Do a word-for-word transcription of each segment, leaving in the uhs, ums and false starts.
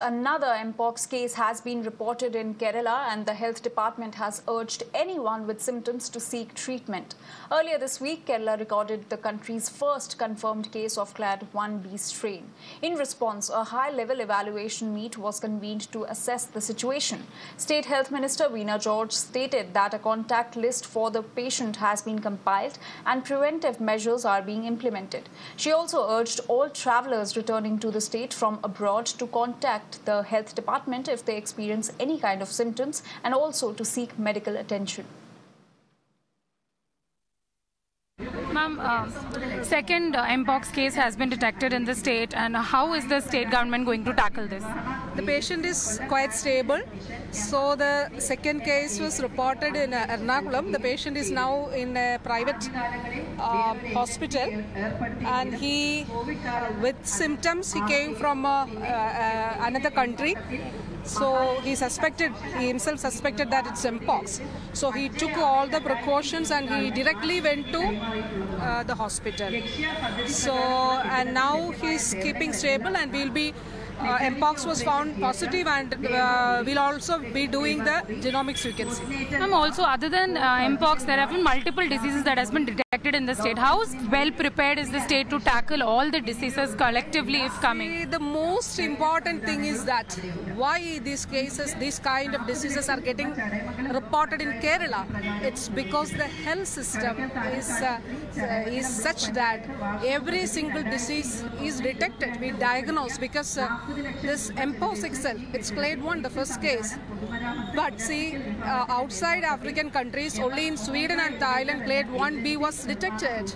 Another Mpox case has been reported in Kerala, and the health department has urged anyone with symptoms to seek treatment. Earlier this week, Kerala recorded the country's first confirmed case of Clade one B strain. In response, a high-level evaluation meet was convened to assess the situation. State Health Minister Veena George stated that a contact list for the patient has been compiled and preventive measures are being implemented. She also urged all travellers returning to the state from abroad to contact the health department if they experience any kind of symptoms, and also to seek medical attention. Ma'am, uh, second uh, Mpox case has been detected in the state, and how is the state government going to tackle this? The patient is quite stable, so the second case was reported in uh, Ernakulam. The patient is now in a private uh, hospital, and he, uh, with symptoms, he came from uh, uh, another country. So he suspected, he himself suspected that it's Mpox. So he took all the precautions and he directly went to uh, the hospital. So, and now he's keeping stable, and we'll be, uh, Mpox was found positive, and uh, we'll also be doing the genomic sequencing. Um, also, other than uh, Mpox, there have been multiple diseases that has been detected in the state. How well prepared is the state to tackle all the diseases collectively if coming? The most important thing is that why these cases, these kind of diseases are getting reported in Kerala. It's because the health system is, uh, is such that every single disease is detected, we diagnose, because uh, this Mpox itself, it's Clade one, the first case. But see, uh, outside African countries, only in Sweden and Thailand, Clade one B was detected.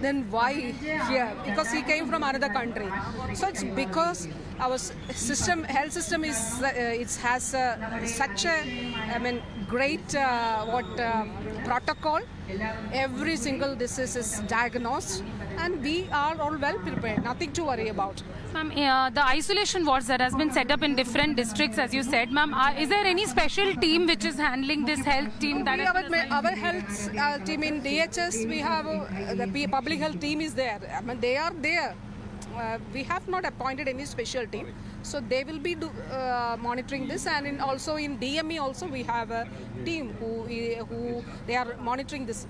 Then why here? Because he came from another country. So it's because our system, health system is, uh, it has uh, such a, I mean, great uh, what uh, protocol. Every single disease is diagnosed, and we are all well prepared. Nothing to worry about. Ma'am, uh, the isolation wards that has been set up in different districts, as you said, ma'am, uh, is there any special team which is handling this health team? That we have our, our health uh, team in D H S. We have uh, the public health team is there. I mean, they are there. Uh, we have not appointed any special team, so they will be do, uh, monitoring this, and in also in D M E also we have a team who who they are monitoring this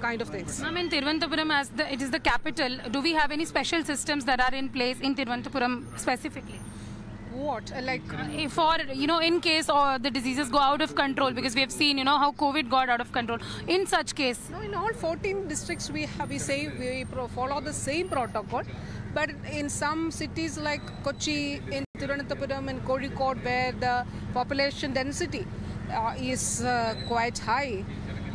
kind of things. I mean, Thiruvananthapuram, as the, it is the capital, do we have any special systems that are in place in Thiruvananthapuram specifically? What? Like, for, you know, in case or the diseases go out of control, because we have seen, you know, how COVID got out of control. In such case, no, in all fourteen districts we have, we say we follow the same protocol, but in some cities like Kochi, in Thiruvananthapuram and Kozhikode, where the population density uh, is uh, quite high,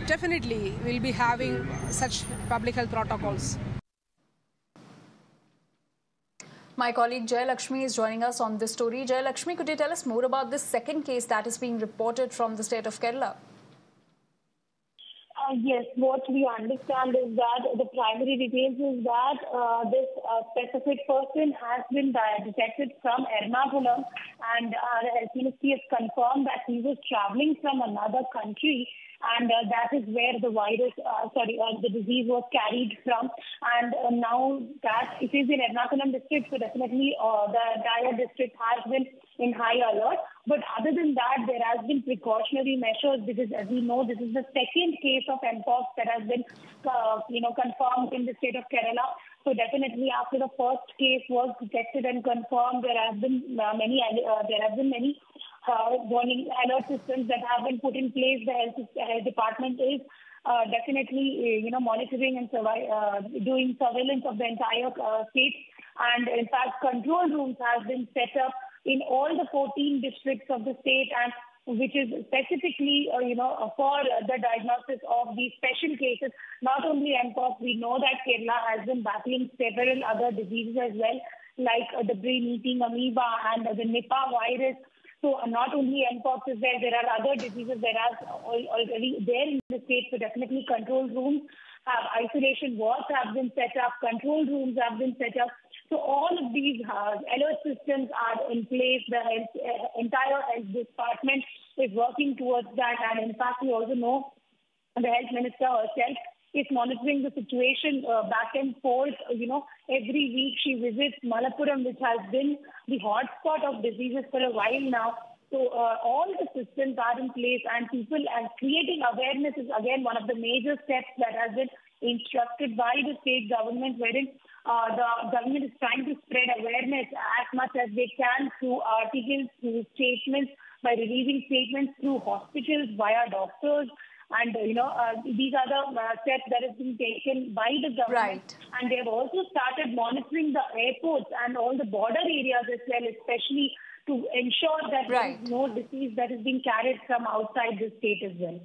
definitely we'll be having such public health protocols. My colleague Jayalakshmi is joining us on this story. Jayalakshmi, could you tell us more about this second case that is being reported from the state of Kerala? Uh, yes, what we understand is that the primary details is that uh, this uh, specific person has been detected from Ernakulam, and our health ministry has confirmed that he was travelling from another country, and uh, that is where the virus, uh, sorry, uh, the disease was carried from. And uh, now that it is in Ernakulam district, so definitely uh, the entire district has been in high alert. But other than that, there has been precautionary measures, because as we know, this is the second case of Mpox that has been, uh, you know, confirmed in the state of Kerala. So definitely, after the first case was detected and confirmed, there have been uh, many, uh, there have been many Uh, warning alert systems that have been put in place. The health, health department is uh, definitely, uh, you know, monitoring and survi uh, doing surveillance of the entire uh, state. And in fact, control rooms have been set up in all the fourteen districts of the state, and which is specifically, uh, you know, for the diagnosis of these special cases. Not only Mpox, we know that Kerala has been battling several other diseases as well, like uh, the brain-eating amoeba and uh, the Nipah virus. So not only Mpox is there, there are other diseases that are already there in the state. So definitely control rooms, have isolation wards have been set up, control rooms have been set up. So all of these uh, alert systems are in place. The health, uh, entire health department is working towards that. And in fact, we also know the health minister herself is monitoring the situation uh, back and forth. You know, every week she visits Malapuram, which has been the hotspot of diseases for a while now. So uh, all the systems are in place, and people and creating awareness is again one of the major steps that has been instructed by the state government, wherein uh, the government is trying to spread awareness as much as they can through articles, through statements, by releasing statements through hospitals, via doctors. And, uh, you know, uh, these are the uh, steps that have been taken by the government. Right. And they have also started monitoring the airports and all the border areas as well, especially to ensure that right. there is no disease that is being carried from outside the state as well.